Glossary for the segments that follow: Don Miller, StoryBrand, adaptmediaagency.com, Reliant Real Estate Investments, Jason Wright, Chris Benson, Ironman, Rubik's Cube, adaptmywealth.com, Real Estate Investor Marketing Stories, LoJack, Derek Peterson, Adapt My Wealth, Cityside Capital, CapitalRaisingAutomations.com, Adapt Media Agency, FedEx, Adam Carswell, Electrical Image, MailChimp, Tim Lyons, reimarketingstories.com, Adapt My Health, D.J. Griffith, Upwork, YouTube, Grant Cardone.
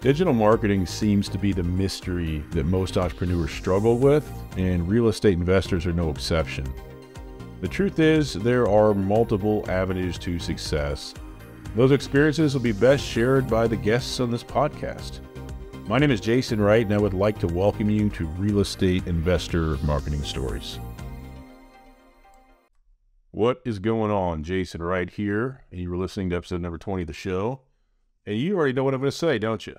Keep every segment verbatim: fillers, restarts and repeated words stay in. Digital marketing seems to be the mystery that most entrepreneurs struggle with, and real estate investors are no exception. The truth is, there are multiple avenues to success. Those experiences will be best shared by the guests on this podcast. My name is Jason Wright, and I would like to welcome you to Real Estate Investor Marketing Stories. What is going on? Jason Wright here, and you were listening to episode number twenty of the show. And you already know what I'm going to say, don't you?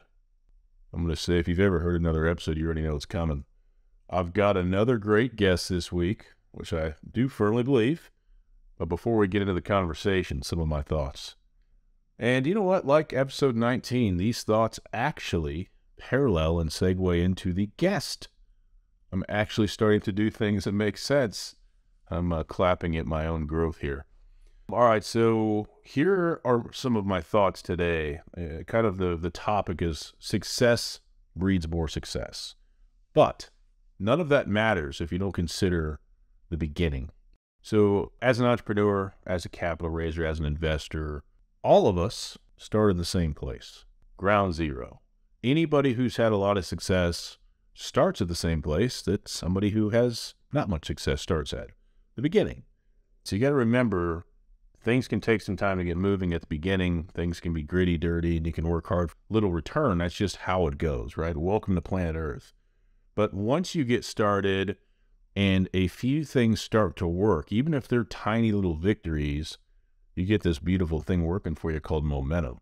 I'm going to say, if you've ever heard another episode, you already know it's coming. I've got another great guest this week, which I do firmly believe. But before we get into the conversation, some of my thoughts. And you know what? Like episode nineteen, these thoughts actually parallel and segue into the guest. I'm actually starting to do things that make sense. I'm uh, clapping at my own growth here. All right, so here are some of my thoughts today. Uh, kind of the, the topic is success breeds more success. But none of that matters if you don't consider the beginning. So as an entrepreneur, as a capital raiser, as an investor, all of us start in the same place, ground zero. Anybody who's had a lot of success starts at the same place that somebody who has not much success starts at, the beginning. So you got to remember, things can take some time to get moving at the beginning. Things can be gritty, dirty, and you can work hard for little return. That's just how it goes, right? Welcome to planet Earth. But once you get started and a few things start to work, even if they're tiny little victories, you get this beautiful thing working for you called momentum.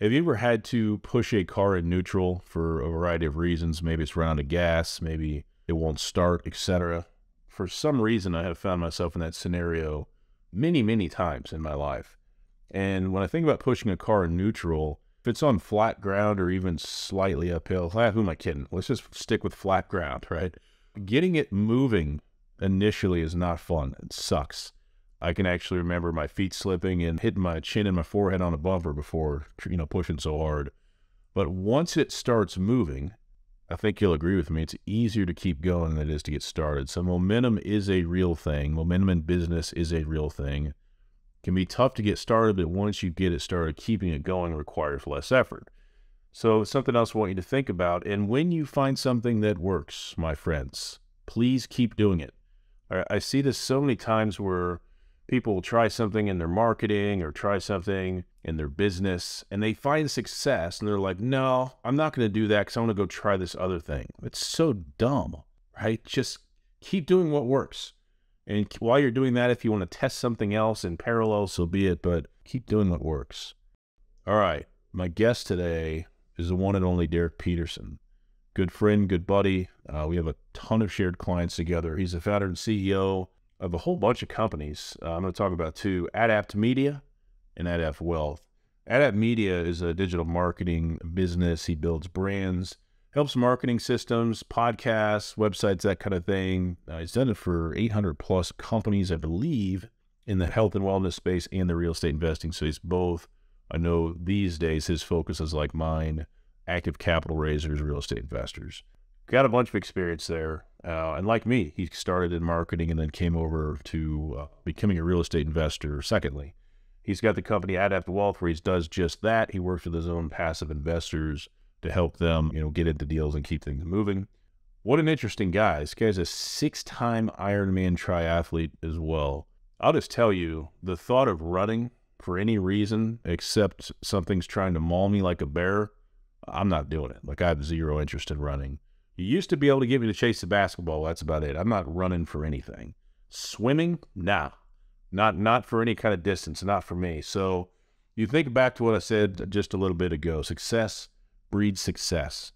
Have you ever had to push a car in neutral for a variety of reasons? Maybe it's run out of gas, maybe it won't start, et cetera. For some reason, I have found myself in that scenario many, many times in my life. And when I think about pushing a car in neutral, if it's on flat ground or even slightly uphill, ah, who am I kidding? Let's just stick with flat ground, right? Getting it moving initially is not fun. It sucks. I can actually remember my feet slipping and hitting my chin and my forehead on a bumper before, you know, pushing so hard. But once it starts moving, I think you'll agree with me, it's easier to keep going than it is to get started. So momentum is a real thing. Momentum in business is a real thing. It can be tough to get started, but once you get it started, keeping it going requires less effort. So it's something else I want you to think about. And when you find something that works, my friends, please keep doing it. I see this so many times where people will try something in their marketing or try something in their business and they find success and they're like, no, I'm not going to do that because I want to go try this other thing. It's so dumb, right? Just keep doing what works. And while you're doing that, if you want to test something else in parallel, so be it, but keep doing what works. All right. My guest today is the one and only Derek Peterson. Good friend, good buddy. Uh, we have a ton of shared clients together. He's the founder and C E O of a whole bunch of companies. Uh, I'm going to talk about two, Adapt Media and Adapt Wealth. Adapt Media is a digital marketing business. He builds brands, helps marketing systems, podcasts, websites, that kind of thing. Uh, he's done it for eight hundred plus companies, I believe, in the health and wellness space and the real estate investing space, both. I know these days his focus is like mine, active capital raisers, real estate investors. Got a bunch of experience there. Uh, and like me, he started in marketing and then came over to uh, becoming a real estate investor. Secondly, he's got the company Adapt Wealth where he does just that. He works with his own passive investors to help them, you know, get into deals and keep things moving. What an interesting guy. This guy's a six-time Ironman triathlete as well. I'll just tell you, the thought of running for any reason except something's trying to maul me like a bear, I'm not doing it. Like, I have zero interest in running. You used to be able to get me to chase the basketball. That's about it. I'm not running for anything. Swimming? Nah. Not, not for any kind of distance. Not for me. So you think back to what I said just a little bit ago. Success breeds success.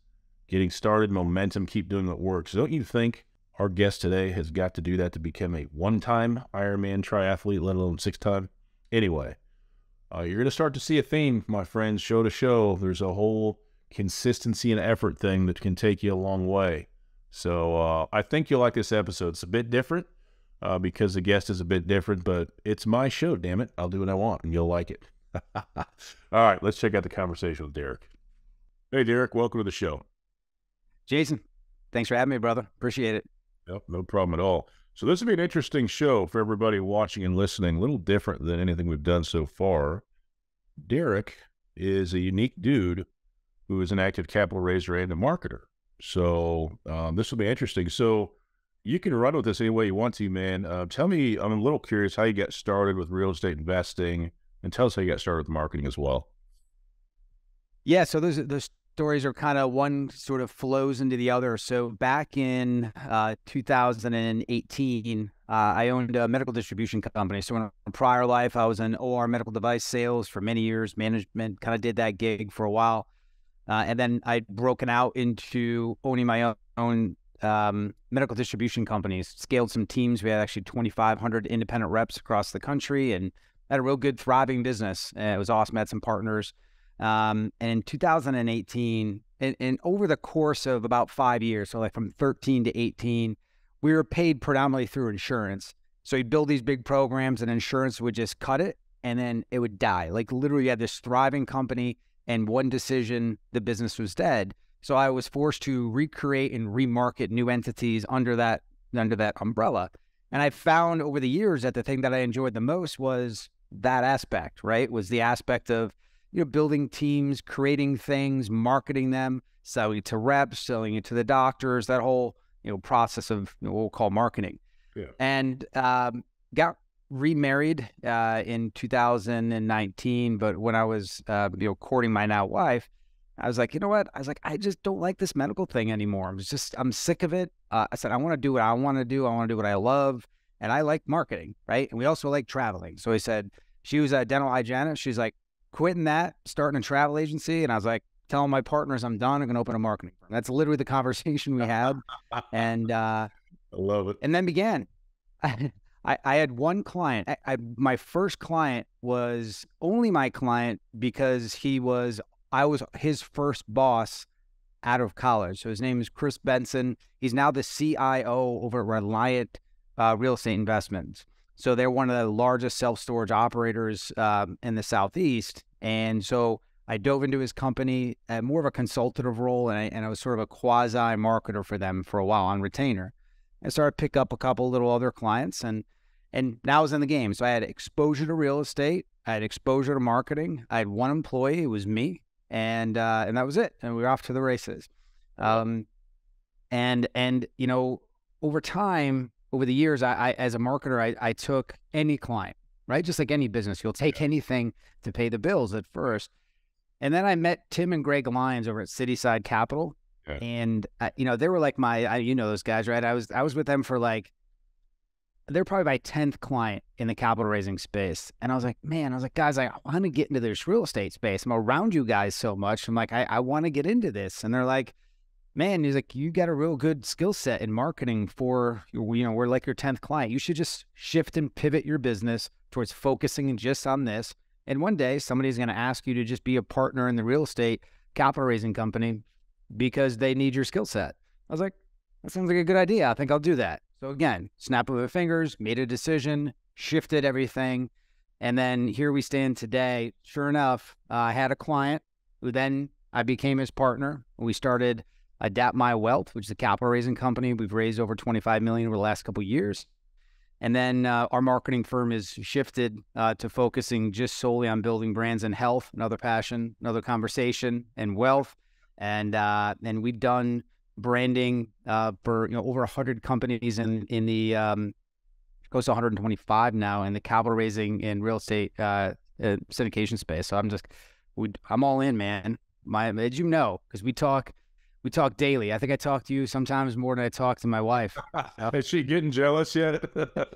Getting started, momentum, keep doing what works. Don't you think our guest today has got to do that to become a one-time Ironman triathlete, let alone six-time? Anyway, uh, you're going to start to see a theme, my friends, show to show. There's a whole consistency and effort thing that can take you a long way. So uh, I think you'll like this episode. It's a bit different uh, because the guest is a bit different, but it's my show, damn it. I'll do what I want and you'll like it. All right, let's check out the conversation with Derek. Hey, Derek, welcome to the show. Jason, thanks for having me, brother. Appreciate it. Yep, no problem at all. So this will be an interesting show for everybody watching and listening, a little different than anything we've done so far. Derek is a unique dude who is an active capital raiser and a marketer. So um, this will be interesting. So you can run with this any way you want to, man. Uh, tell me, I'm a little curious how you got started with real estate investing, and tell us how you got started with marketing as well. Yeah, so those, those stories are kind of, one sort of flows into the other. So back in uh, two thousand eighteen, uh, I owned a medical distribution company. So in a prior life, I was in O R medical device sales for many years, management, kind of did that gig for a while. Uh, and then I'd broken out into owning my own um, medical distribution companies, scaled some teams. We had actually twenty-five hundred independent reps across the country and had a real good thriving business. Uh, it was awesome. I had some partners. Um, and in two thousand eighteen, and, and over the course of about five years, so like from thirteen to eighteen, we were paid predominantly through insurance. So you build these big programs and insurance would just cut it, and then it would die. Like literally you had this thriving company, and one decision, the business was dead. So I was forced to recreate and remarket new entities under that under that umbrella. And I found over the years that the thing that I enjoyed the most was that aspect, right? Was the aspect of, you know, building teams, creating things, marketing them, selling it to reps, selling it to the doctors, that whole, you know, process of, you know, what we'll call marketing. Yeah. And um, got remarried uh, in two thousand nineteen, but when I was uh, you know, courting my now wife, I was like, you know what? I was like, I just don't like this medical thing anymore. I'm just, I'm sick of it. Uh, I said, I want to do what I want to do. I want to do what I love. And I like marketing, right? And we also like traveling. So I said, she was a dental hygienist. She's like, quitting that, starting a travel agency. And I was like, telling my partners, I'm done. I'm going to open a marketing firm. That's literally the conversation we had. And uh, I love it. And then began. I, I had one client. I, I, my first client was only my client because he was, I was his first boss out of college. So his name is Chris Benson. He's now the C I O over at Reliant uh, Real Estate Investments. So they're one of the largest self-storage operators um, in the Southeast. And so I dove into his company at more of a consultative role, and I, and I was sort of a quasi-marketer for them for a while on retainer. And so I started to pick up a couple little other clients, and and now I was in the game. So I had exposure to real estate. I had exposure to marketing. I had one employee. It was me. And uh, and that was it. And we were off to the races. Um, and, and you know, over time, over the years, I, I as a marketer, I, I took any client, right? Just like any business. You'll take anything to pay the bills at first. And then I met Tim and Greg Lyons over at Cityside Capital. Yeah. And, uh, you know, they were like my, I, you know, those guys, right? I was, I was with them for like, they're probably my tenth client in the capital raising space. And I was like, man, I was like, guys, I want to get into this real estate space. I'm around you guys so much. I'm like, I, I want to get into this. And they're like, man, he's like, you got a real good skill set in marketing for, you know, we're like your tenth client. You should just shift and pivot your business towards focusing just on this. And one day somebody's going to ask you to just be a partner in the real estate capital raising company because they need your skill set. I was like, that sounds like a good idea. I think I'll do that. So again, snap of the fingers, made a decision, shifted everything. And then here we stand today. Sure enough, uh, I had a client who then I became his partner. We started Adapt My Wealth, which is a capital raising company. We've raised over twenty-five million dollars over the last couple of years. And then uh, our marketing firm has shifted uh, to focusing just solely on building brands and health, another passion, another conversation, and wealth. And uh, and we've done branding uh, for, you know, over one hundred companies in in the um, goes to one hundred twenty-five now in the capital raising and real estate uh, uh, syndication space. So I'm just we, I'm all in, man. My as you know, because we talk we talk daily. I think I talk to you sometimes more than I talk to my wife. Is she getting jealous yet?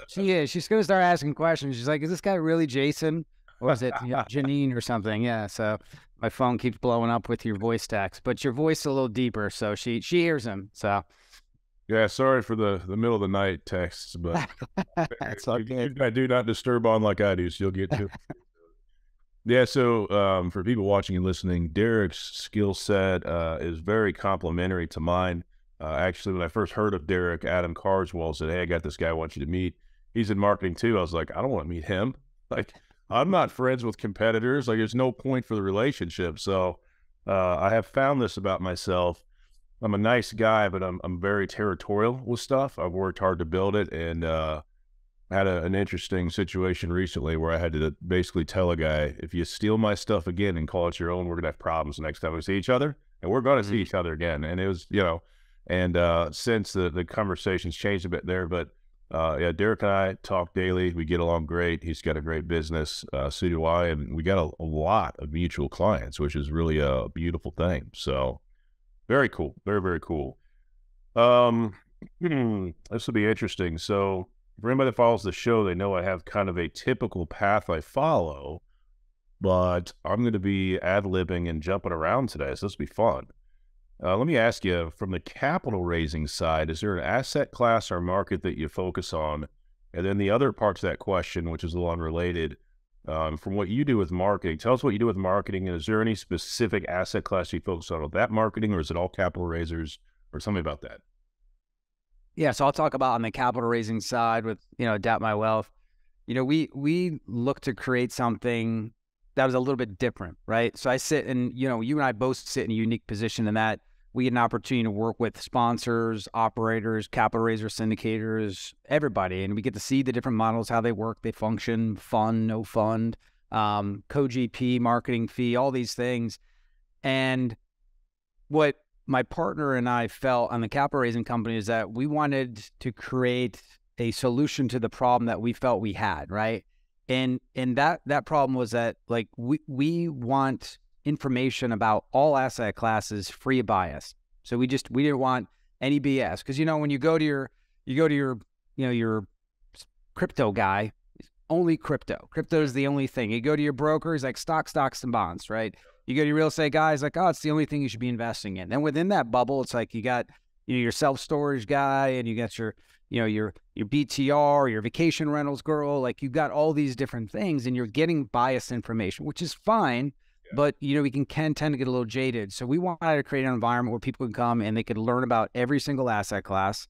She is. She's gonna start asking questions. She's like, "Is this guy really Jason, or is it you know, Janine or something?" Yeah. So. My phone keeps blowing up with your voice text, but your voice is a little deeper, so she she hears him. So, yeah, sorry for the the middle of the night texts, but that's okay. I do not disturb on like I do, so you'll get to. Yeah, so um, for people watching and listening, Derek's skill set uh, is very complementary to mine. Uh, actually, when I first heard of Derek, Adam Carswell said, "Hey, I got this guy I want you to meet. He's in marketing too." I was like, "I don't want to meet him." Like. I'm not friends with competitors. Like, there's no point for the relationship. So uh, I have found this about myself. I'm a nice guy, but I'm I'm very territorial with stuff. I've worked hard to build it, and uh, had a, an interesting situation recently where I had to basically tell a guy, if you steal my stuff again and call it your own, we're going to have problems next time we see each other, and we're going to mm-hmm. see each other again. And it was, you know, and uh, since the, the conversation's changed a bit there, but uh, yeah, Derek and I talk daily. We get along great. He's got a great business. Uh, so do I. And we got a, a lot of mutual clients, which is really a beautiful thing. So very cool. Very, very cool. Um, hmm, this will be interesting. So for anybody that follows the show, they know I have kind of a typical path I follow, but I'm going to be ad-libbing and jumping around today, so this will be fun. Uh, let me ask you, from the capital raising side, is there an asset class or market that you focus on? And then the other parts of that question, which is a little unrelated, um, from what you do with marketing, tell us what you do with marketing, and is there any specific asset class you focus on with that marketing, or is it all capital raisers, or something about that? Yeah, so I'll talk about on the capital raising side with, you know, Adapt My Wealth. You know, we we look to create something that was a little bit different, right? So I sit in, you know, you and I both sit in a unique position in that we get an opportunity to work with sponsors, operators, capital raisers, syndicators, everybody. And we get to see the different models, how they work, they function, fund, no fund, um, co-G P, marketing fee, all these things. And what my partner and I felt on the capital raising company is that we wanted to create a solution to the problem that we felt we had, right? And and that that problem was that, like, we we want information about all asset classes free of bias. So we just we didn't want any B S, because, you know, when you go to your you go to your you know your crypto guy, it's only crypto. Crypto is the only thing. You go to your broker, he's like stock, stocks, and bonds, right? You go to your real estate guys, like, oh, it's the only thing you should be investing in. And within that bubble, it's like you got, you know, your self-storage guy, and you got your, you know, your your B T R, your vacation rentals girl. Like, you got all these different things, and you're getting biased information, which is fine. Yeah. But, you know, we can, can tend to get a little jaded. So we wanted to create an environment where people can come and they could learn about every single asset class,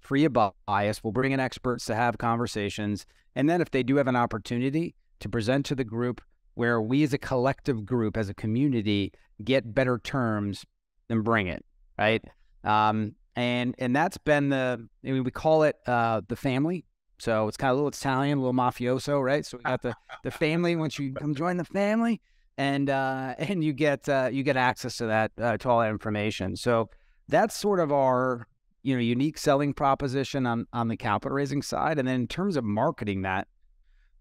free of bias. We'll bring in experts to have conversations. And then if they do have an opportunity to present to the group, where we as a collective group, as a community, get better terms, than bring it, right? Um, and and that's been the, I mean, we call it uh, the family. So it's kind of a little Italian, a little mafioso, right? So we got the, the family. Once you come join the family, and uh, and you get uh, you get access to that uh, to all that information. So that's sort of our, you know, unique selling proposition on on the capital raising side. And then in terms of marketing that,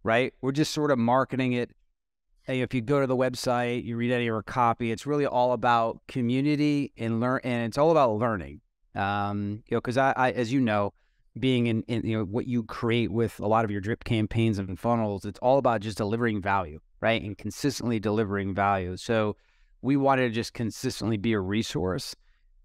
right, we're just sort of marketing it. If you go to the website, you read any of our copy, it's really all about community and learn, and it's all about learning. Um, you know, because I, I, as you know, being in, in, you know, what you create with a lot of your drip campaigns and funnels, it's all about just delivering value, right? And consistently delivering value. So we wanted to just consistently be a resource.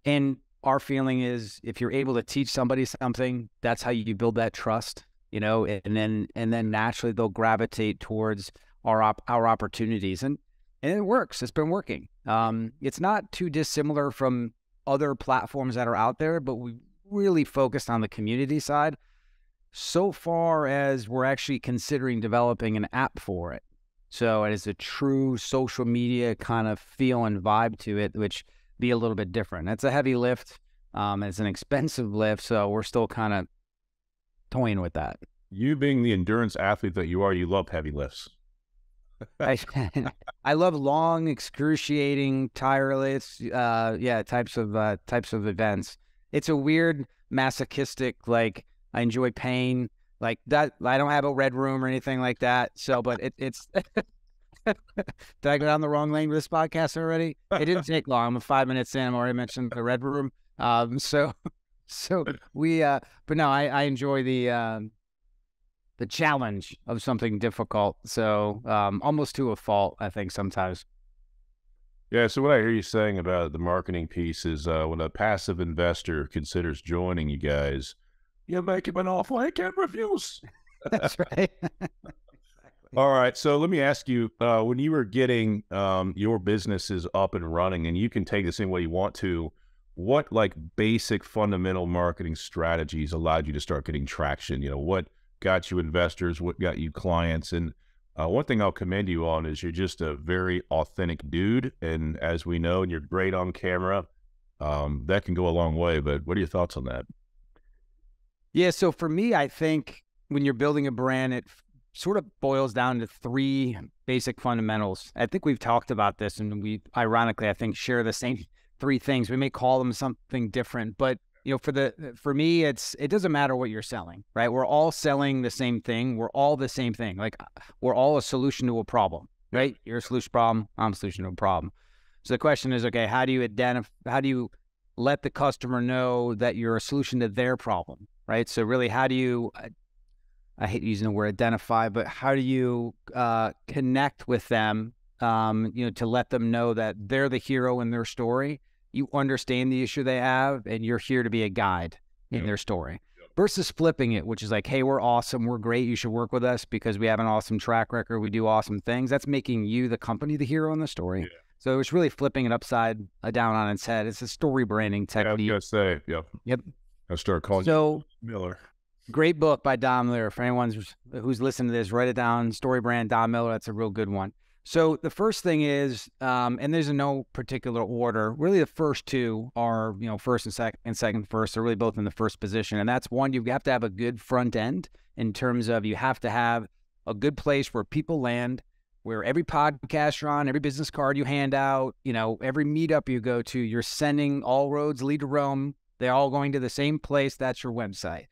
And our feeling is, if you're able to teach somebody something, that's how you build that trust, you know, and then and then naturally they'll gravitate towards our op our opportunities, and and it works. It's been working. Um, it's not too dissimilar from other platforms that are out there, but we really focused on the community side. So far as we're actually considering developing an app for it, so it is a true social media kind of feel and vibe to it, which be a little bit different. That's a heavy lift. Um, it's an expensive lift, so we're still kind of toying with that. You being the endurance athlete that you are, you love heavy lifts. I, I love long, excruciating, tireless, uh, yeah, types of uh, types of events. It's a weird masochistic, like, I enjoy pain, like that. I don't have a red room or anything like that. So, but it, it's. Did I go down the wrong lane with this podcast already? It didn't take long. I'm five minutes in. I'm already mentioned the red room. Um, so, so we, uh, but no, I, I enjoy the. Um, the challenge of something difficult. So um, almost to a fault, I think, sometimes. Yeah, so what I hear you saying about the marketing piece is uh, when a passive investor considers joining you guys, you make him an offer he can't refuse. That's right. Exactly. All right, so let me ask you, uh, when you were getting um, your businesses up and running, and you can take this any way you want to, what, like, basic fundamental marketing strategies allowed you to start getting traction? You know, what got you investors, what got you clients? And uh, one thing I'll commend you on is you're just a very authentic dude. And as we know, and you're great on camera, um, that can go a long way. But what are your thoughts on that? Yeah, so for me, I think when you're building a brand, it sort of boils down to three basic fundamentals. I think we've talked about this, and we ironically, I think, share the same three things. We may call them something different, but you know, for the for me, it's it doesn't matter what you're selling, right? We're all selling the same thing. We're all the same thing. Like, we're all a solution to a problem, right? You're a solution problem. I'm a solution to a problem. So the question is, okay, how do you identify? How do you let the customer know that you're a solution to their problem, right? So really, how do you? I hate using the word identify, but how do you uh, connect with them? Um, you know, to let them know that they're the hero in their story. You understand the issue they have, and you're here to be a guide in yep. their story. Yep. Versus flipping it, which is like, hey, we're awesome, we're great, you should work with us because we have an awesome track record, we do awesome things. That's making you, the company, the hero in the story. Yeah. So it's really flipping it upside uh, down on its head. It's a story branding technique. Yeah, I was gonna say, yep. Yep. I'll start calling so, you Miller. Great book by Don Miller. For anyone who's, who's listening to this, write it down. StoryBrand, Don Miller, that's a real good one. So the first thing is, um, and there's no particular order, really the first two are, you know, first and second, and second first. They're really both in the first position. And that's one, you have to have a good front end in terms of you have to have a good place where people land, where every podcast you're on, every business card you hand out, you know, every meetup you go to, you're sending all roads lead to Rome. They're all going to the same place. That's your website.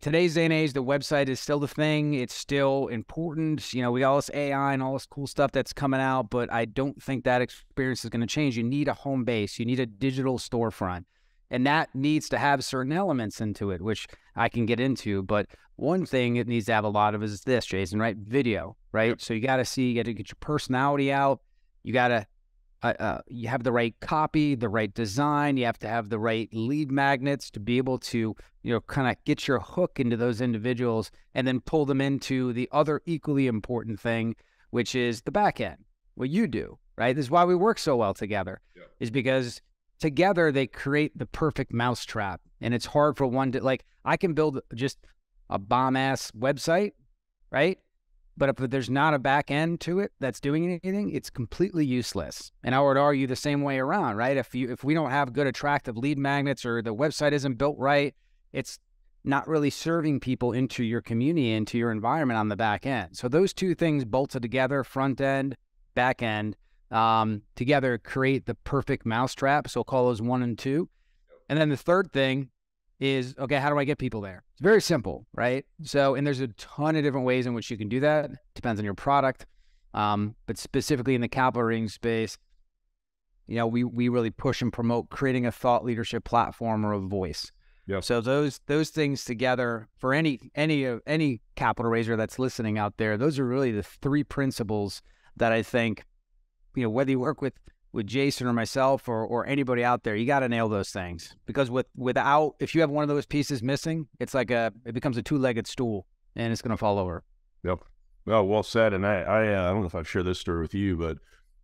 Today's day and age, the website is still the thing. It's still important. You know, we got all this A I and all this cool stuff that's coming out, but I don't think that experience is going to change. You need a home base. You need a digital storefront, and that needs to have certain elements into it, which I can get into. But one thing it needs to have a lot of is this, Jason, right? Video, right? Yep. So you got to see, you got to get your personality out. You got to, uh, uh, you have the right copy, the right design. You have to have the right lead magnets to be able to, you know, kind of get your hook into those individuals and then pull them into the other equally important thing, which is the back end, what you do, right? This is why we work so well together, yeah. is because together they create the perfect mousetrap. And it's hard for one to, like, I can build just a bomb-ass website, right? But if there's not a back end to it that's doing anything, it's completely useless. And I would argue the same way around, right? If you if we don't have good attractive lead magnets or the website isn't built right, it's not really serving people into your community, into your environment on the back end. So those two things bolted together, front end, back end, um, together create the perfect mousetrap. So we'll call those one and two. And then the third thing is, okay, how do I get people there? It's very simple, right? So, and there's a ton of different ways in which you can do that. Depends on your product. Um, but specifically in the capital raising space, you know, we, we really push and promote creating a thought leadership platform or a voice. Yeah. So those those things together for any any of any capital raiser that's listening out there, those are really the three principles that I think, you know, whether you work with with Jason or myself or or anybody out there, you got to nail those things, because with without if you have one of those pieces missing, it's like a it becomes a two-legged stool and it's going to fall over. Yep. Well, well said. And I I, uh, I don't know if I've shared this story with you, but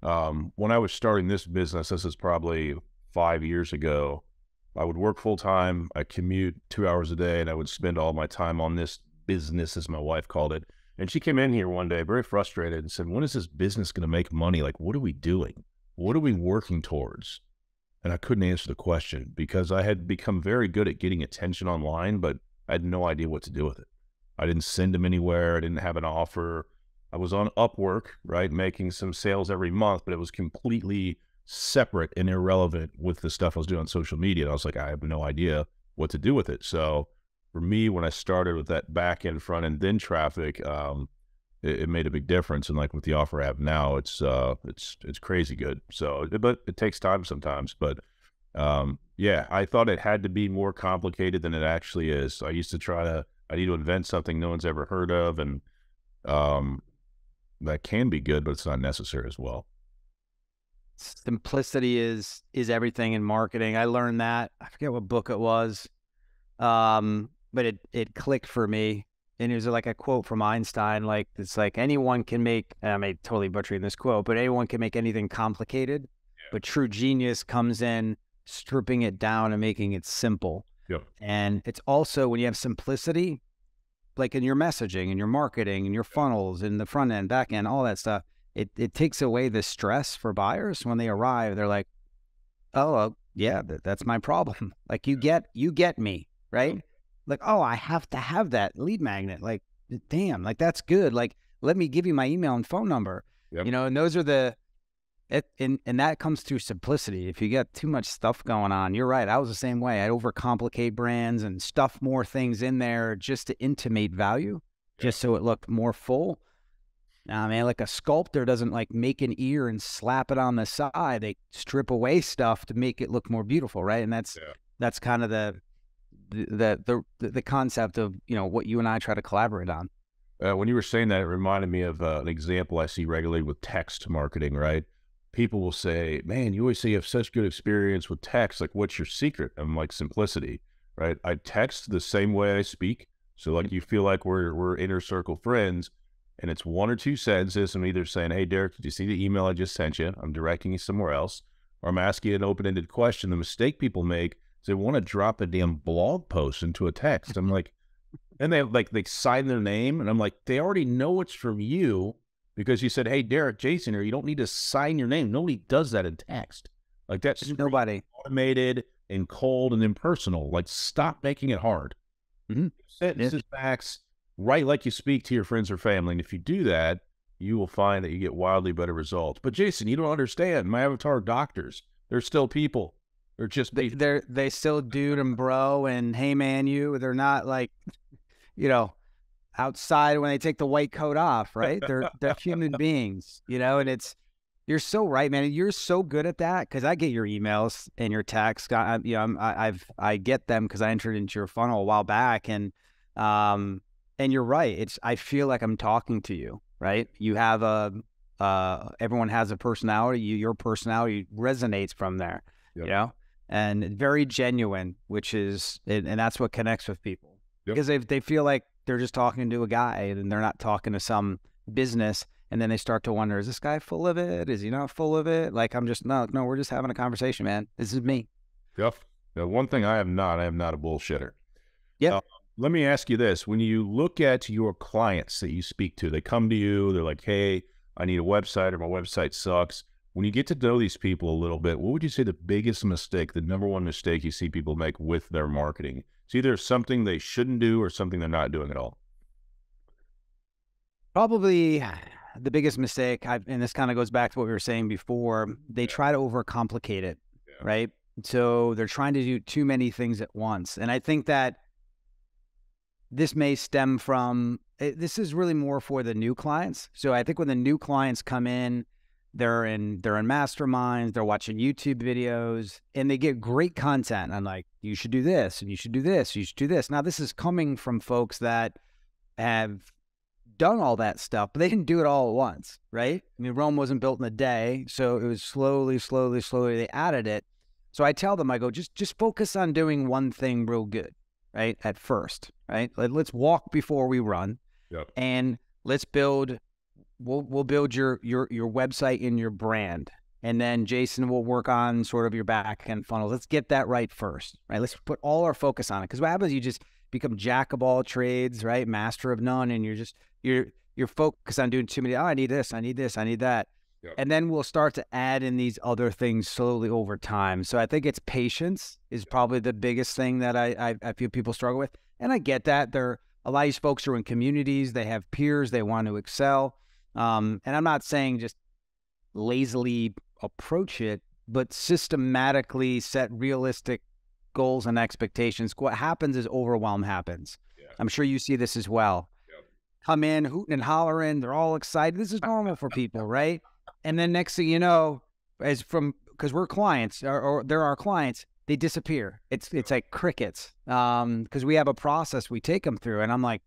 um, when I was starting this business, this is probably five years ago. I would work full-time, I commute two hours a day, and I would spend all my time on this business, as my wife called it. And she came in here one day, very frustrated, and said, when is this business going to make money? Like, what are we doing? What are we working towards? And I couldn't answer the question because I had become very good at getting attention online, but I had no idea what to do with it. I didn't send them anywhere. I didn't have an offer. I was on Upwork, right, making some sales every month, but it was completely separate and irrelevant with the stuff I was doing on social media. And I was like, I have no idea what to do with it. So for me, when I started with that back end, front end, then traffic, um, it, it made a big difference. And like with the offer app now, it's, uh, it's, it's crazy good. So, but it takes time sometimes, but, um, yeah, I thought it had to be more complicated than it actually is. So I used to try to, I need to invent something no one's ever heard of. And, um, that can be good, but it's not necessary as well. Simplicity is is everything in marketing. I learned that. I forget what book it was, um, but it it clicked for me. And it was like a quote from Einstein, like it's like anyone can make. And I may totally butchering this quote, but anyone can make anything complicated. Yeah. But true genius comes in stripping it down and making it simple. Yeah. And it's also when you have simplicity, like in your messaging and your marketing and your funnels and the front end, back end, all that stuff. It it takes away the stress for buyers when they arrive. They're like, "Oh, yeah, th that's my problem." Like you get you get me, right? like, oh, I have to have that lead magnet. Like, damn, like that's good. Like, let me give you my email and phone number. Yep. You know, and those are the, it, and, and that comes through simplicity. If you got too much stuff going on, you're right. I was the same way. I overcomplicate brands and stuff more things in there just to intimate value, yeah. just so it looked more full. I mean, like a sculptor doesn't like make an ear and slap it on the side. They strip away stuff to make it look more beautiful, right? And that's yeah. that's kind of the the, the the the concept of, you know, what you and I try to collaborate on. Uh, when you were saying that, it reminded me of uh, an example I see regularly with text marketing, right? People will say, man, you always say you have such good experience with text. Like, what's your secret? I'm like, simplicity, right? I text the same way I speak. So like, you feel like we're, we're inner circle friends. And it's one or two sentences. I'm either saying, hey, Derek, did you see the email I just sent you? I'm directing you somewhere else. Or I'm asking you an open-ended question. The mistake people make is they want to drop a damn blog post into a text. I'm like, and they like they sign their name. And I'm like, they already know it's from you because you said, hey, Derek, Jason, or you don't need to sign your name. Nobody does that in text. Like, that's nobody automated and cold and impersonal. Like, stop making it hard. Mm-hmm. Sentences, facts. Write like you speak to your friends or family. And if you do that, you will find that you get wildly better results. But Jason, you don't understand. My avatar are doctors. They're still people. They're just they they're they still dude and bro and hey man you. They're not like, you know, outside when they take the white coat off, right? They're they're human beings, you know, and it's you're so right, man. You're so good at that because I get your emails and your texts. I, you know, I'm, I, I've I get them because I entered into your funnel a while back, and um. And you're right. It's, I feel like I'm talking to you, right? You have a, uh, everyone has a personality. You, your personality resonates from there, yep. you know, and very genuine, which is, and, and that's what connects with people yep. because they, they feel like they're just talking to a guy and they're not talking to some business. And then they start to wonder, is this guy full of it? Is he not full of it? Like, I'm just, no, no, we're just having a conversation, man. This is me. Yep. The one thing I am not, I am not a bullshitter. Yeah. Uh, Let me ask you this. When you look at your clients that you speak to, they come to you, they're like, hey, I need a website or my website sucks. When you get to know these people a little bit, what would you say the biggest mistake, the number one mistake you see people make with their marketing? It's either something they shouldn't do or something they're not doing at all. Probably the biggest mistake, I've, and this kind of goes back to what we were saying before, they yeah. try to overcomplicate it, yeah. right? So they're trying to do too many things at once. And I think that this may stem from, this is really more for the new clients. So I think when the new clients come in, they're in, they're in masterminds, they're watching YouTube videos, and they get great content. I'm like, you should do this, and you should do this, you should do this. Now, this is coming from folks that have done all that stuff, but they didn't do it all at once, right? I mean, Rome wasn't built in a day, so it was slowly, slowly, slowly, they added it. So I tell them, I go, just, just focus on doing one thing real good, right, at first. Right? Let's walk before we run, yep. and let's build, we'll, we'll build your, your, your website and your brand. And then Jason will work on sort of your back end funnel. Let's get that right first, right? Let's put all our focus on it. Cause what happens is you just become jack of all trades, right? Master of none. And you're just, you're, you're focused on doing too many. Oh, I need this. I need this. I need that. Yep. And then we'll start to add in these other things slowly over time. So I think it's patience is probably the biggest thing that I, I, I feel people struggle with. And I get that. There, a lot of these folks are in communities. They have peers. They want to excel. Um, and I'm not saying just lazily approach it, but systematically set realistic goals and expectations. What happens is overwhelm happens. Yeah. I'm sure you see this as well. Yep. Come in, hooting and hollering. They're all excited. This is normal for people, right? And then next thing you know, as from because we're clients or, or they're our clients, they disappear. It's it's like crickets because um, we have a process we take them through, and I'm like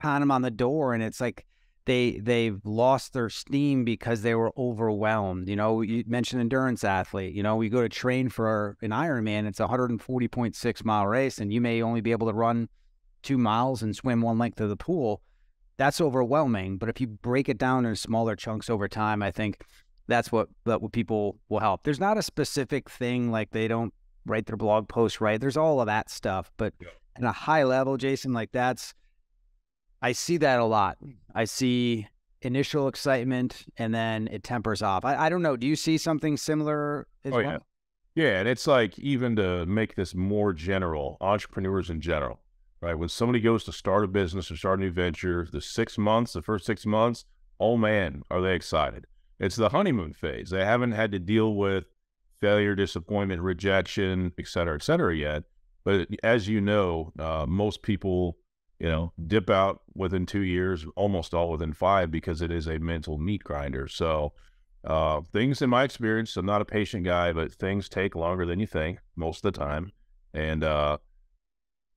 pound them on the door, and it's like they they've lost their steam because they were overwhelmed. You know, you mentioned endurance athlete. You know, we go to train for an Ironman. It's a one hundred forty point six mile race, and you may only be able to run two miles and swim one length of the pool. That's overwhelming. But if you break it down in smaller chunks over time, I think that's what that what people will help. There's not a specific thing like they don't write their blog posts, right? There's all of that stuff. But yeah. at a high level, Jason, like that's, I see that a lot. I see initial excitement and then it tempers off. I, I don't know. Do you see something similar as oh, well? Yeah. yeah. And it's like, even to make this more general, entrepreneurs in general, right? When somebody goes to start a business or start a new venture, the six months, the first six months, oh man, are they excited. It's the honeymoon phase. They haven't had to deal with failure, disappointment, rejection, et cetera, et cetera yet. But as you know, uh, most people, you know, dip out within two years, almost all within five, because it is a mental meat grinder. So uh, things, in my experience, I'm not a patient guy, but things take longer than you think most of the time. And uh,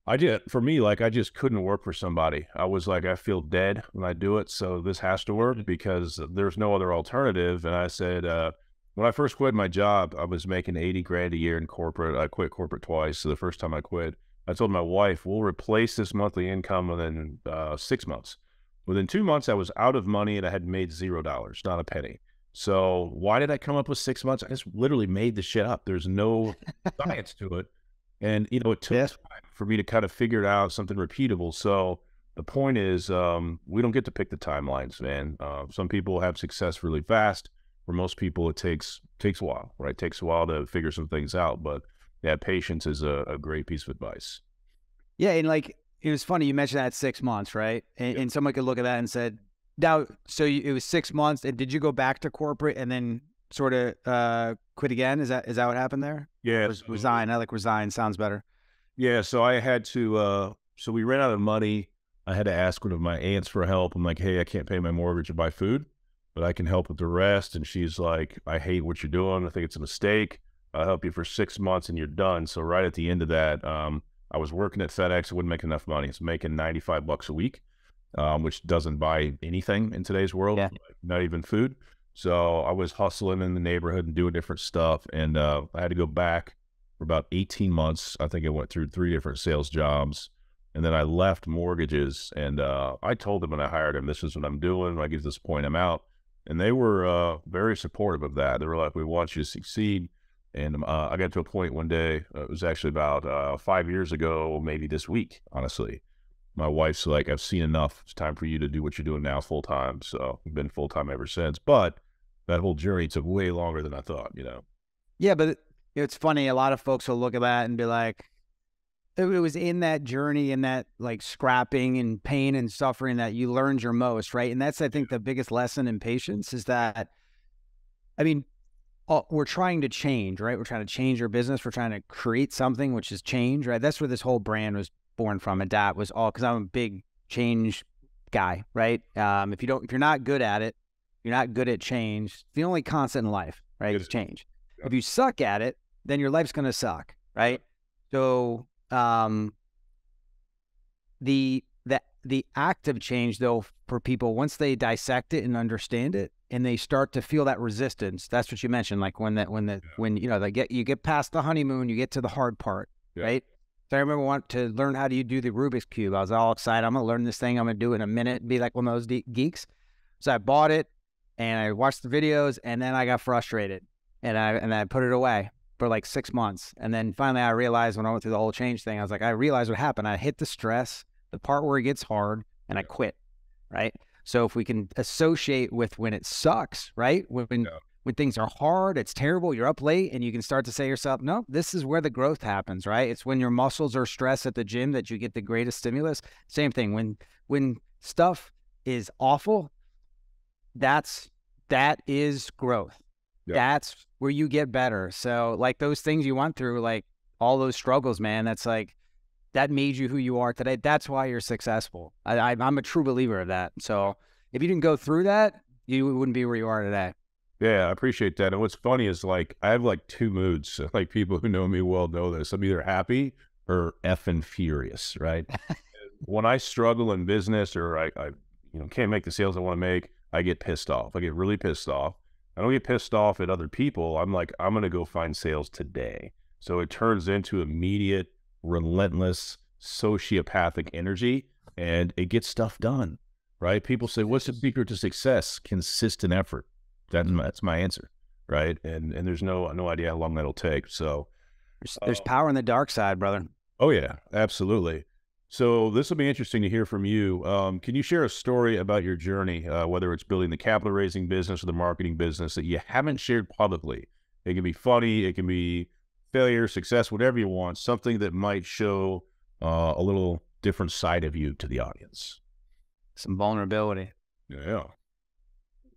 I did, for me, like I just couldn't work for somebody. I was like, I feel dead when I do it. So this has to work because there's no other alternative. And I said, uh, when I first quit my job, I was making eighty grand a year in corporate. I quit corporate twice. So the first time I quit, I told my wife, we'll replace this monthly income within uh, six months. Within two months, I was out of money and I had made zero dollars, not a penny. So why did I come up with six months? I just literally made the shit up. There's no science to it. And, you know, it took yes. time for me to kind of figure it out, something repeatable. So the point is, um, we don't get to pick the timelines, man. Uh, some people have success really fast. For most people, it takes takes a while, right? It takes a while to figure some things out, but yeah, patience is a, a great piece of advice. Yeah, and like, it was funny, you mentioned that six months, right? And, yeah. and someone could look at that and said, now, so you, it was six months, and did you go back to corporate and then sort of uh, quit again? Is that is that what happened there? Yeah. Res resign, I like resign, sounds better. Yeah, so I had to, uh, so we ran out of money. I had to ask one of my aunts for help. I'm like, hey, I can't pay my mortgage and buy food, but I can help with the rest. And she's like, I hate what you're doing. I think it's a mistake. I'll help you for six months and you're done. So right at the end of that, um, I was working at FedEx. I wouldn't make enough money. It's making ninety-five bucks a week, um, which doesn't buy anything in today's world, yeah. not even food. So I was hustling in the neighborhood and doing different stuff. And uh, I had to go back for about eighteen months. I think I went through three different sales jobs. And then I left mortgages. And uh, I told them when I hired him, this is what I'm doing. When I get to this point, I'm out. And they were uh, very supportive of that. They were like, we want you to succeed. And uh, I got to a point one day, uh, it was actually about uh, five years ago, maybe this week, honestly. My wife's like, I've seen enough. It's time for you to do what you're doing now full time. So I've been full time ever since. But that whole journey took way longer than I thought, you know? Yeah, but it, it's funny. A lot of folks will look at that and be like, it was in that journey and that like scrapping and pain and suffering that you learned your most, right? And that's, I think, the biggest lesson in patience is that, I mean, all, we're trying to change, right? We're trying to change our business. We're trying to create something, which is change, right? That's where this whole brand was born from. Adapt was all, because I'm a big change guy, right? Um, if you don't, if you're not good at it, you're not good at change. It's the only constant in life, right? It's change. Yeah. If you suck at it, then your life's going to suck, right? So Um, the, the, the act of change though, for people, once they dissect it and understand it and they start to feel that resistance, that's what you mentioned. Like when that, when the, yeah. when, you know, they get, you get past the honeymoon, you get to the hard part, yeah. right? So I remember wanting to learn how do you do the Rubik's Cube. I was all excited. I'm going to learn this thing. I'm going to do it in a minute and be like one of those de geeks. So I bought it and I watched the videos and then I got frustrated and I, and I put it away for like six months. And then finally I realized when I went through the whole change thing, I was like, I realized what happened. I hit the stress, the part where it gets hard, and yeah. I quit, right? So if we can associate with when it sucks, right? When, yeah. when things are hard, it's terrible, you're up late, and you can start to say to yourself, no, this is where the growth happens, right? It's when your muscles are stressed at the gym that you get the greatest stimulus. Same thing, when when stuff is awful, that's, that is growth. Yeah. That's where you get better. So like those things you went through, like all those struggles, man, that's like, that made you who you are today. That's why you're successful. I, I, I'm a true believer of that. So if you didn't go through that, you wouldn't be where you are today. Yeah, I appreciate that. And what's funny is like, I have like two moods. Like people who know me well know this. I'm either happy or effing furious, right? When I struggle in business or I, I you know, can't make the sales I want to make, I get pissed off. I get really pissed off. I don't get pissed off at other people. I'm like, I'm going to go find sales today. So it turns into immediate, relentless, sociopathic energy, and it gets stuff done, right? People say, what's the secret to success? Consistent effort. That's my, that's my answer, right? And and there's no no idea how long that'll take. So There's, uh, there's power in the dark side, brother. Oh, yeah, absolutely. So this will be interesting to hear from you. Um, can you share a story about your journey, uh, whether it's building the capital raising business or the marketing business that you haven't shared publicly? It can be funny. It can be failure, success, whatever you want, something that might show uh, a little different side of you to the audience. Some vulnerability. Yeah.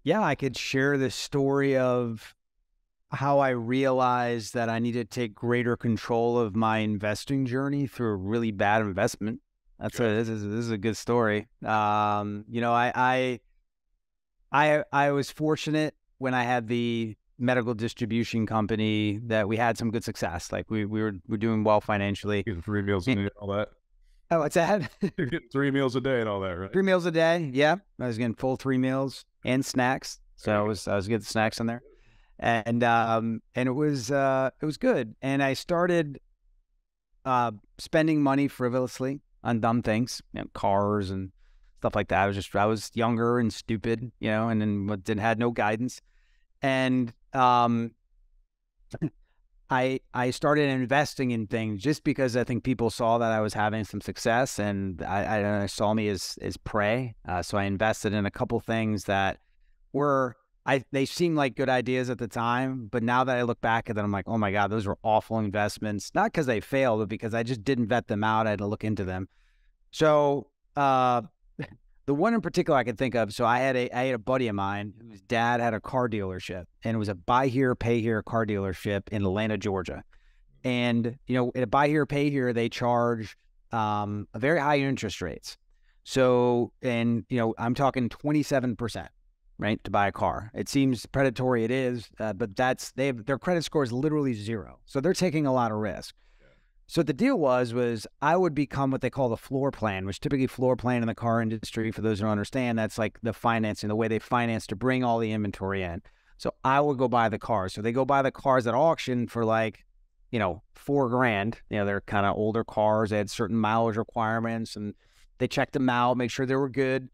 Yeah, I could share this story of how I realized that I needed to take greater control of my investing journey through a really bad investment. That's a, this is, this is a good story. Um, you know, I, I, I, I was fortunate when I had the medical distribution company that we had some good success. Like we, we were, we're doing well financially. Getting three meals a day and all that. Oh, what's that? You're getting three meals a day and all that, right? Three meals a day. Yeah. I was getting full three meals and snacks. So I was, I was getting snacks in there, and, um, and it was, uh, it was good. And I started, uh, spending money frivolously on dumb things, you know, cars and stuff like that. I was just, I was younger and stupid, you know, and then didn't had no guidance. And, um, I, I started investing in things just because I think people saw that I was having some success, and I, I, I saw me as, as prey. Uh, so I invested in a couple things that were, I, they seemed like good ideas at the time, but now that I look back at them, I'm like, oh my God, those were awful investments. Not because they failed, but because I just didn't vet them out. I had to look into them. So, uh, the one in particular I could think of. So I had a, I had a buddy of mine whose dad had a car dealership, and it was a buy here, pay here car dealership in Atlanta, Georgia. And, you know, at a buy here, pay here, they charge, um, a very high interest rates. So, and, you know, I'm talking twenty-seven percent, right, to buy a car. It seems predatory. It is, uh, but that's, they have, their credit score is literally zero. So they're taking a lot of risk. So the deal was, was I would become what they call the floor plan, which typically floor plan in the car industry, for those who don't understand, that's like the financing, the way they finance to bring all the inventory in. So I would go buy the cars. So they go buy the cars at auction for like, you know, four grand. You know, they're kind of older cars. They had certain mileage requirements, and they checked them out, make sure they were good.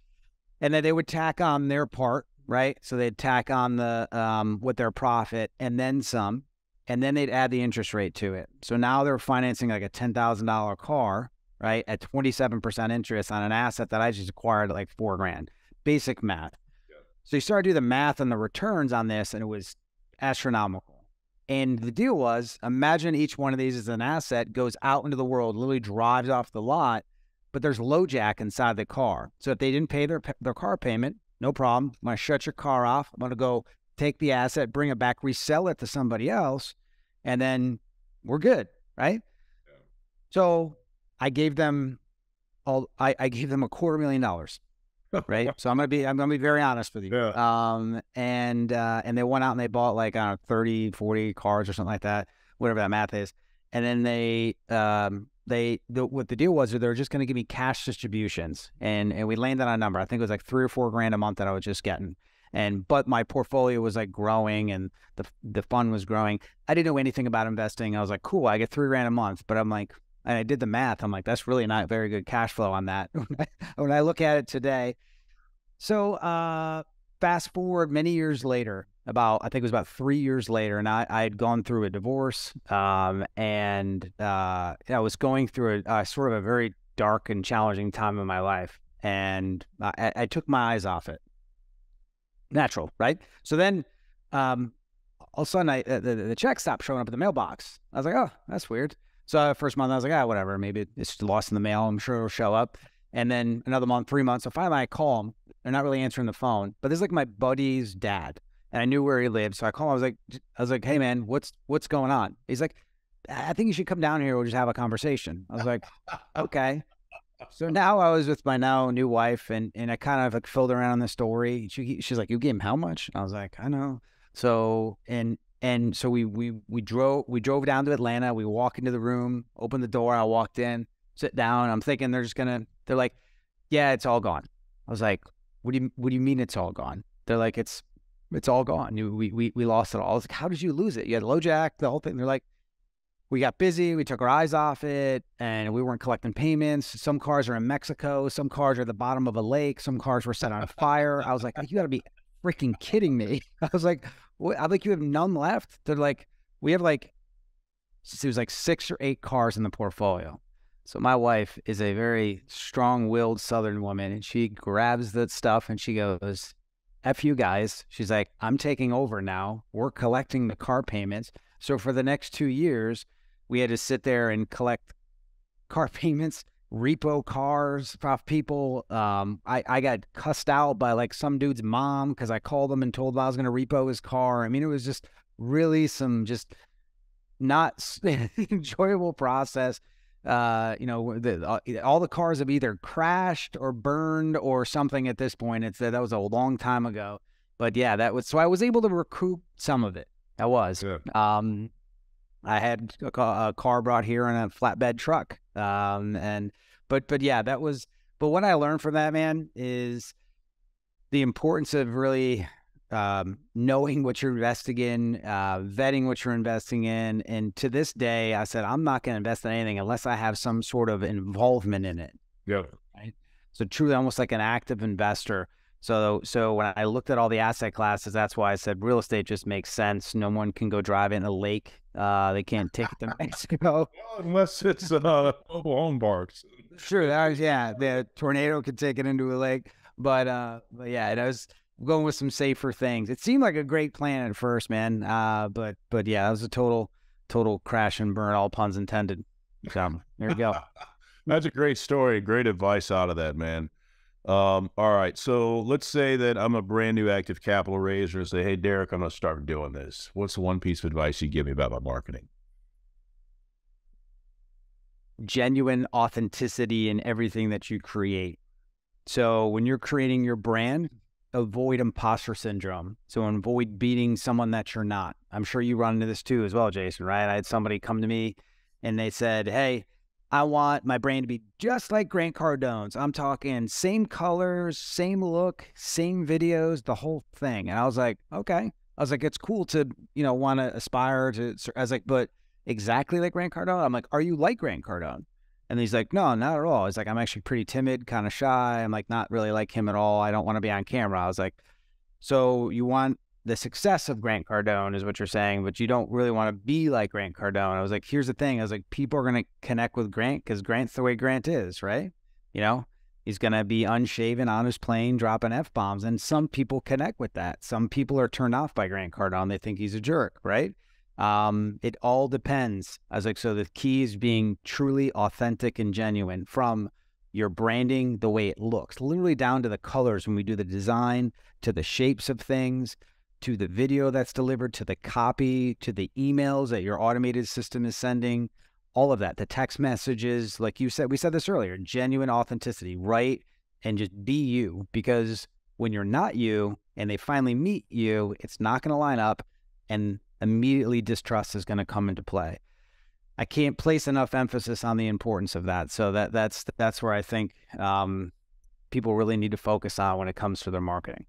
And then they would tack on their part, right? So they'd tack on the, um, with their profit and then some. And then they'd add the interest rate to it. So now they're financing like a ten thousand dollar car, right, at twenty-seven percent interest on an asset that I just acquired at like four grand. Basic math. Yeah. So you started to do the math and the returns on this, and it was astronomical. And the deal was, imagine each one of these as an asset goes out into the world, literally drives off the lot, but there's LoJack inside the car. So if they didn't pay their, their car payment, no problem. I'm going to shut your car off. I'm going to go take the asset, bring it back, resell it to somebody else, and then we're good, right? Yeah. So I gave them all. I, I gave them a quarter million dollars, right? So I'm gonna be I'm gonna be very honest with you. Yeah. Um, and uh, and they went out and they bought like I don't know thirty, forty cars or something like that, whatever that math is. And then they um they the, what the deal was is they were just gonna give me cash distributions, and and we landed on a number. I think it was like three or four grand a month that I was just getting. And, but my portfolio was like growing, and the, the fund was growing. I didn't know anything about investing. I was like, cool, I get three grand a month, but I'm like, and I did the math. I'm like, that's really not very good cash flow on that when I look at it today. So, uh, fast forward many years later, about, I think it was about three years later. And I, I had gone through a divorce. Um, and, uh, I was going through a, a sort of a very dark and challenging time in my life. And I, I took my eyes off it. Natural, right? So then, um, all of a sudden, I, uh, the, the check stopped showing up in the mailbox. I was like, oh, that's weird. So uh, first month, I was like, ah, whatever. Maybe it's lost in the mail. I'm sure it'll show up. And then another month, three months. So finally, I call them. They're not really answering the phone. But this is like my buddy's dad, and I knew where he lived. So I called him. I was like, I was like, hey man, what's what's going on? He's like, I think you should come down here. We'll just have a conversation. I was like, okay. So now I was with my now new wife, and, and I kind of like filled around the story. She, she's like, you gave him how much? And I was like, I know. So, and, and so we, we, we drove, we drove down to Atlanta. We walk into the room, open the door. I walked in, sit down. I'm thinking they're just going to, they're like, yeah, it's all gone. I was like, what do you, what do you mean it's all gone? They're like, it's, it's all gone. We, we, we lost it all. I was like, how did you lose it? You had LoJack, the whole thing. They're like, we got busy, we took our eyes off it, and we weren't collecting payments. Some cars are in Mexico, some cars are at the bottom of a lake, some cars were set on fire. I was like, you gotta be freaking kidding me. I was like, what? I'm like, you have none left? They're like, we have like, it was like six or eight cars in the portfolio. So my wife is a very strong-willed Southern woman, and she grabs that stuff and she goes, F you guys. She's like, I'm taking over now. We're collecting the car payments. So for the next two years, we had to sit there and collect car payments repo cars off people. Um, I, I got cussed out by like some dude's mom because I called him and told him I was going to repo his car. I mean, it was just really some just not enjoyable process. Uh, you know, the, all the cars have either crashed or burned or something at this point. It's that was a long time ago, but yeah, that was, so I was able to recoup some of it. I was, yeah. um, I had a car, a car brought here in a flatbed truck. Um, and, but, but yeah, that was, but what I learned from that, man, is the importance of really, um, knowing what you're investing in, uh, vetting what you're investing in. And to this day, I said, I'm not going to invest in anything unless I have some sort of involvement in it. Yeah. Right? So truly almost like an active investor. So, so when I looked at all the asset classes, that's why I said real estate just makes sense. No one can go drive in a lake. Uh, they can't take it to Mexico. Well, unless it's uh, mobile home parks. Sure. That was, yeah. The tornado could take it into a lake, but, uh, but yeah, it was, going with some safer things. It seemed like a great plan at first, man. Uh, but, but yeah, that was a total, total crash and burn, all puns intended. So there you go. That's a great story. Great advice out of that, man. Um, all right. So let's say that I'm a brand new active capital raiser and say, hey, Derek, I'm going to start doing this. What's the one piece of advice you give me about my marketing? Genuine authenticity in everything that you create. So when you're creating your brand, avoid imposter syndrome. So avoid beating someone that you're not. I'm sure you run into this too as well, Jason, right? I had somebody come to me and they said, hey, I want my brand to be just like Grant Cardone's. I'm talking same colors, same look, same videos, the whole thing. And I was like, okay. I was like, it's cool to, you know, want to aspire to, I was like, but exactly like Grant Cardone? I'm like, are you like Grant Cardone? And he's like, no, not at all. He's like, I'm actually pretty timid, kind of shy. I'm like, not really like him at all. I don't want to be on camera. I was like, so you want the success of Grant Cardone is what you're saying, but you don't really want to be like Grant Cardone. I was like, here's the thing. I was like, people are going to connect with Grant because Grant's the way Grant is, right? You know, he's going to be unshaven on his plane, dropping F-bombs. And some people connect with that. Some people are turned off by Grant Cardone. They think he's a jerk, right? Um, it all depends. I was like, so the key is being truly authentic and genuine from your branding, the way it looks, literally down to the colors when we do the design, to the shapes of things, to the video that's delivered, to the copy, to the emails that your automated system is sending, all of that, the text messages, like you said, we said this earlier, genuine authenticity, right? And just be you, because when you're not you and they finally meet you, it's not going to line up, and immediately distrust is going to come into play. I can't place enough emphasis on the importance of that. So that that's that's where I think um, people really need to focus on when it comes to their marketing.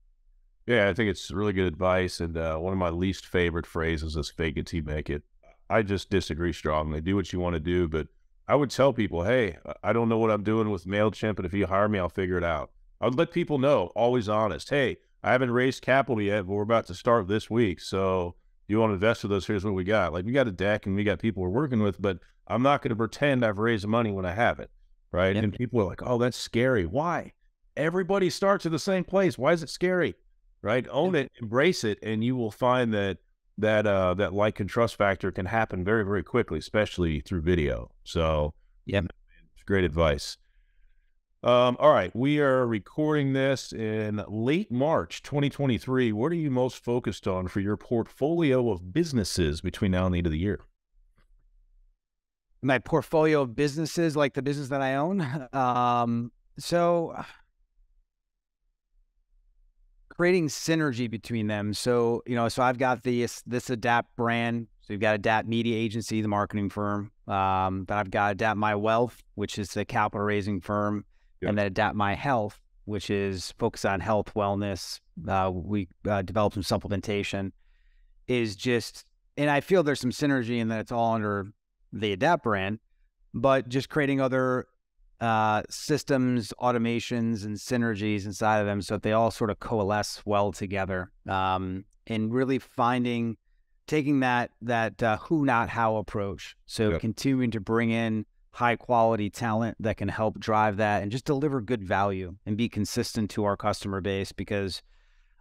Yeah, I think it's really good advice. And uh, one of my least favorite phrases is fake it till you make it. I just disagree strongly. Do what you want to do. But I would tell people, hey, I don't know what I'm doing with MailChimp, and if you hire me, I'll figure it out. I would let people know, always honest. Hey, I haven't raised capital yet, but we're about to start this week. So you want to invest with us? Here's what we got. Like, we got a deck and we got people we're working with, but I'm not going to pretend I've raised money when I haven't, right? Yep. And people are like, oh, that's scary. Why? Everybody starts at the same place. Why is it scary, right? Own yep. it, embrace it, and you will find that that uh, that like and trust factor can happen very, very quickly, especially through video. So yeah, great advice. Um, all right, we are recording this in late March twenty twenty-three. What are you most focused on for your portfolio of businesses between now and the end of the year? My portfolio of businesses, like the business that I own? Um, so creating synergy between them. So, you know, so I've got this, this Adapt brand. So you've got Adapt Media Agency, the marketing firm. Um, but I've got Adapt My Wealth, which is the capital raising firm. Yep. And then Adapt My Health, which is focused on health, wellness. Uh, we uh, developed some supplementation. Is just, and I feel there's some synergy in that it's all under the Adapt brand, but just creating other uh, systems, automations, and synergies inside of them so that they all sort of coalesce well together. Um, and really finding, taking that that uh, who, not how approach. So yep. continuing to bring in high quality talent that can help drive that and just deliver good value and be consistent to our customer base, because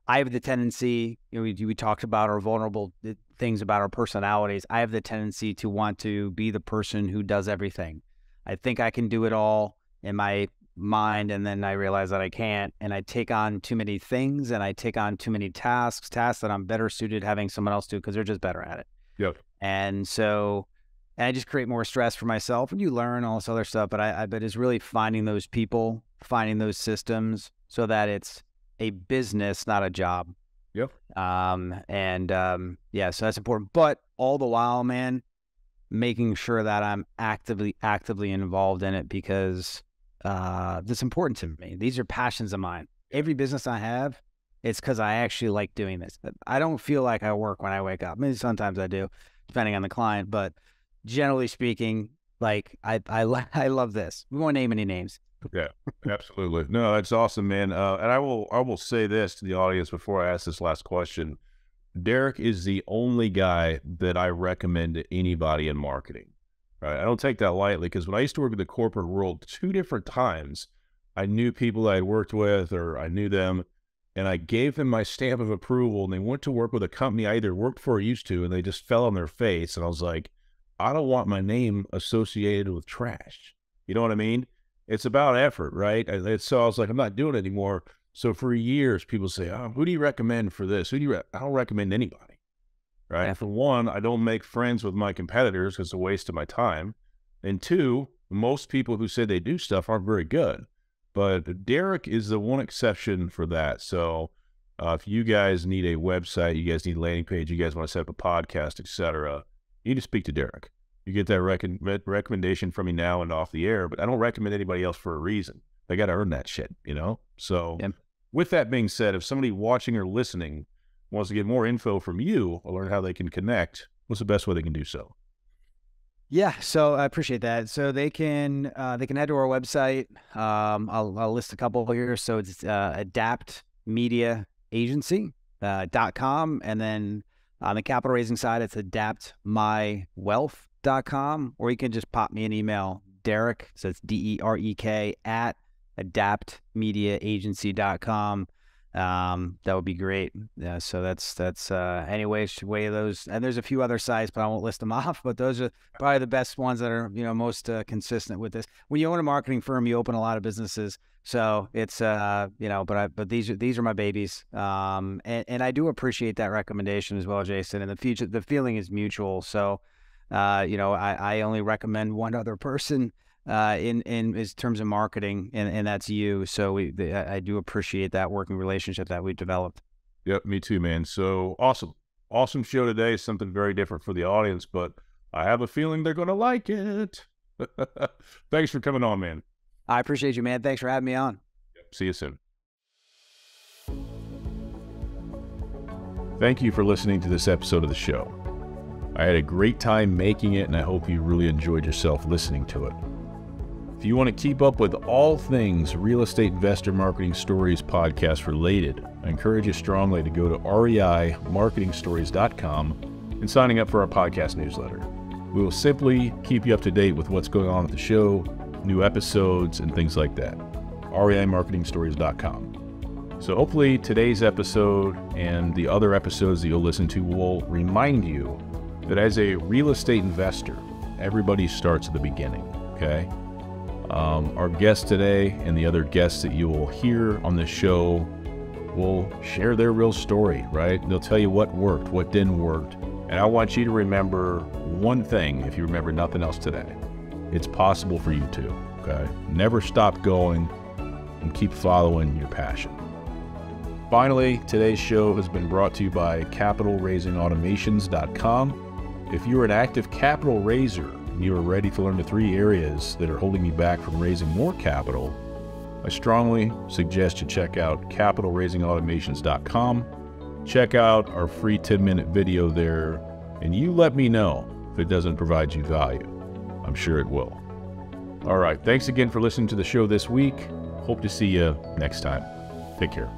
I have the tendency, you know, we, we talked about our vulnerable things about our personalities. I have the tendency to want to be the person who does everything. I think I can do it all. in my mind, and then I realize that I can't, and I take on too many things, and I take on too many tasks, tasks that I'm better suited having someone else do because they're just better at it. Yep. And so, and I just create more stress for myself, and you learn all this other stuff, but I, I bet it's really finding those people, finding those systems so that it's a business, not a job. Yep. Um, and um, yeah, so that's important. But all the while, man, making sure that I'm actively, actively involved in it because uh, that's important to me. These are passions of mine. Every business I have, it's because I actually like doing this. I don't feel like I work when I wake up. Maybe sometimes I do, depending on the client, but generally speaking, like I, I, I love this. We won't name any names. Yeah, absolutely. No, that's awesome, man. Uh, and I will, I will say this to the audience before I ask this last question. Derek is the only guy that I recommend to anybody in marketing. Right? I don't take that lightly because when I used to work in the corporate world two different times, I knew people I had worked with or I knew them, and I gave them my stamp of approval, and they went to work with a company I either worked for or used to, and they just fell on their face. And I was like, I don't want my name associated with trash. You know what I mean? It's about effort, right? And so I was like, I'm not doing it anymore. So for years, people say, oh, who do you recommend for this? Who do you re I don't recommend anybody, right? Yeah. For one, I don't make friends with my competitors because it's a waste of my time. And two, most people who say they do stuff aren't very good. But Derek is the one exception for that. So uh, if you guys need a website, you guys need a landing page, you guys want to set up a podcast, et cetera, you need to speak to Derek. You get that rec recommendation from me now and off the air, but I don't recommend anybody else for a reason. They got to earn that shit, you know? So yep. With that being said, if somebody watching or listening wants to get more info from you or learn how they can connect, what's the best way they can do so? Yeah, so I appreciate that. So they can uh, they can head to our website. Um, I'll, I'll list a couple here. So it's uh, adapt media agency dot com. And then on the capital raising side, it's adapt my wealth dot com, or you can just pop me an email, Derek, so it's D E R E K at adapt media agency dot com. Um, that would be great. Yeah, so that's, that's uh, anyway, way those, and there's a few other sites, but I won't list them off, but those are probably the best ones that are, you know, most uh, consistent with this. When you own a marketing firm, you open a lot of businesses. So it's, uh, you know, but I, but these are, these are my babies. Um, and, and I do appreciate that recommendation as well, Jason. In the future, the feeling is mutual. So, uh, you know, I, I only recommend one other person, uh, in, in, in terms of marketing, and, and that's you. So we, the, I do appreciate that working relationship that we've developed. Yep. Me too, man. So awesome. Awesome show today. Something very different for the audience, but I have a feeling they're going to like it. Thanks for coming on, man. I appreciate you, man. Thanks for having me on. Yep. See you soon. Thank you for listening to this episode of the show. I had a great time making it, and I hope you really enjoyed yourself listening to it. If you want to keep up with all things Real Estate Investor Marketing Stories podcast related, I encourage you strongly to go to R E I marketing stories dot com and signing up for our podcast newsletter. We will simply keep you up to date with what's going on with the show, new episodes, and things like that. R E I marketing stories dot com. So hopefully today's episode and the other episodes that you'll listen to will remind you that as a real estate investor, everybody starts at the beginning, okay? Um, our guest today and the other guests that you will hear on this show will share their real story, right? They'll tell you what worked, what didn't work. And I want you to remember one thing, if you remember nothing else today. It's possible for you too, okay? Never stop going and keep following your passion. Finally, today's show has been brought to you by capital raising automations dot com. If you're an active capital raiser, and you are ready to learn the three areas that are holding you back from raising more capital, I strongly suggest you check out capital raising automations dot com. Check out our free ten minute video there, and you let me know if it doesn't provide you value. I'm sure it will. All right, thanks again for listening to the show this week. Hope to see you next time. Take care.